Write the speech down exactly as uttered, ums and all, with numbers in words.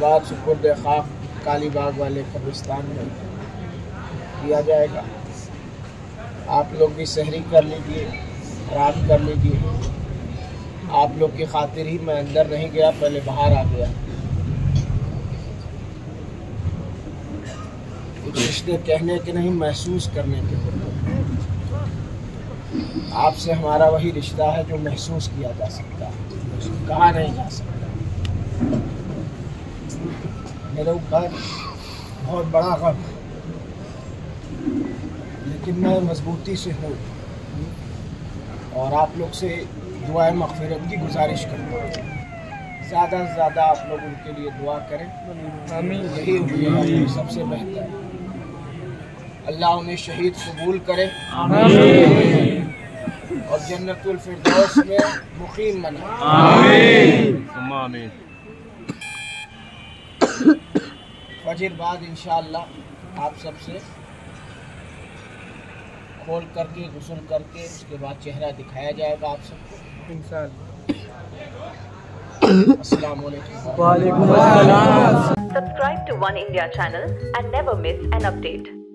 बाद सुपुर्द खाक काली बाग वाले कब्रिस्तान में किया जाएगा। आप लोग भी सहरी कर लीजिए, रात कर लीजिए। आप लोग की खातिर ही मैं अंदर नहीं गया, पहले बाहर आ गया। कुछ रिश्ते कहने के नहीं, महसूस करने के होते हैं। आपसे हमारा वही रिश्ता है जो महसूस किया जा सकता है, कहा नहीं जा सकता। मेरे ऊपर बहुत बड़ा गम है, लेकिन मैं मजबूती से हूँ और आप लोग से दुआ मगफिरत की गुजारिश करता हूँ। ज़्यादा से ज़्यादा आप लोग उनके लिए दुआ करें, यही उम्मीद सबसे बेहतर। अल्लाह उन्हें शहीद कबूल करे और जन्नतुल फिरदौस में मुकीम बनाए। आमीन। फजर बाद इंशाअल्लाह आप सबसे खोल करके गुसल करके उसके बाद चेहरा दिखाया जाएगा आप सबको इंशाअल्लाह। अस्सलामुअलैकुम। वालेकुम अस्सलाम। Subscribe to One India channel and never miss an update.